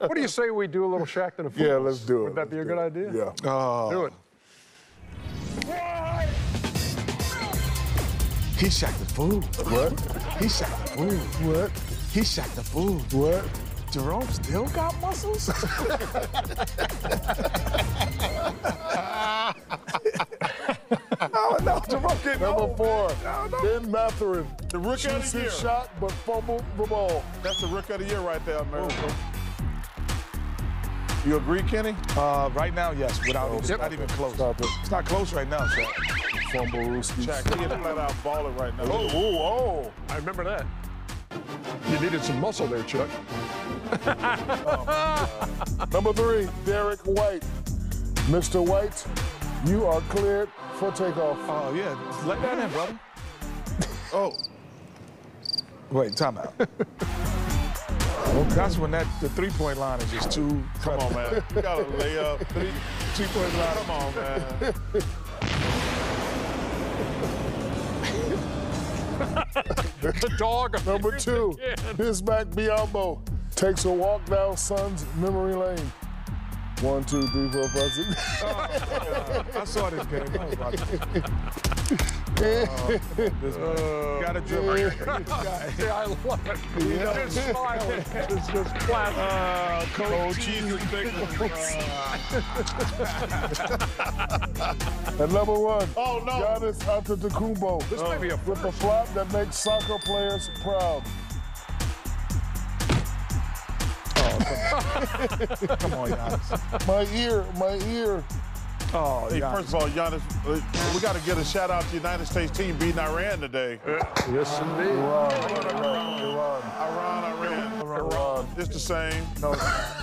What do you say we do a little Shaq and a Fool? Yeah, let's do it. Would that be a good idea? Yeah. Do it. He Shaq the Fool. What? He Shaq the Fool. What? He Shaq the Fool. What? Jerome still got muscles? Oh, no, Jerome getting old. Number 4, Ben Matherin. The Rook of the Year. Shot, but fumbled the ball. That's the Rook of the Year right there, man. You agree, Kenny? Right now, yes. Without not even close. Stop it. It's not close right now, Shaq. Fumble, Rooski. Shaq, he didn't let out balling right now. Oh, oh, oh. I remember that. You needed some muscle there, Chuck. Number 3, Derek White. Mr. White, you are cleared for takeoff. Oh, yeah. Let that in, brother. Oh. Wait, time out. Okay. That's when the three-point line is just too... Come on, man. You got to lay up. Three-point line. Come on, man. The dog. Number 2, his back Biyombo takes a walk down Son's memory lane. 1, 2, 3, 4, 5, 6. Oh, I saw this game. I was watching it. Got a dribble. Yeah, I love it. Yeah. He's just smiling. It's just classic. Cold cheese and pickles. And number 1. Oh no. Giannis Antetokounmpo. This may be a flip a flop that makes soccer players proud. Come on, Giannis. My ear. Oh, hey, Giannis. First of all, Giannis, we got to get a shout out to the United States team beating Iran today. Yes, indeed. Iran. It's the same. No.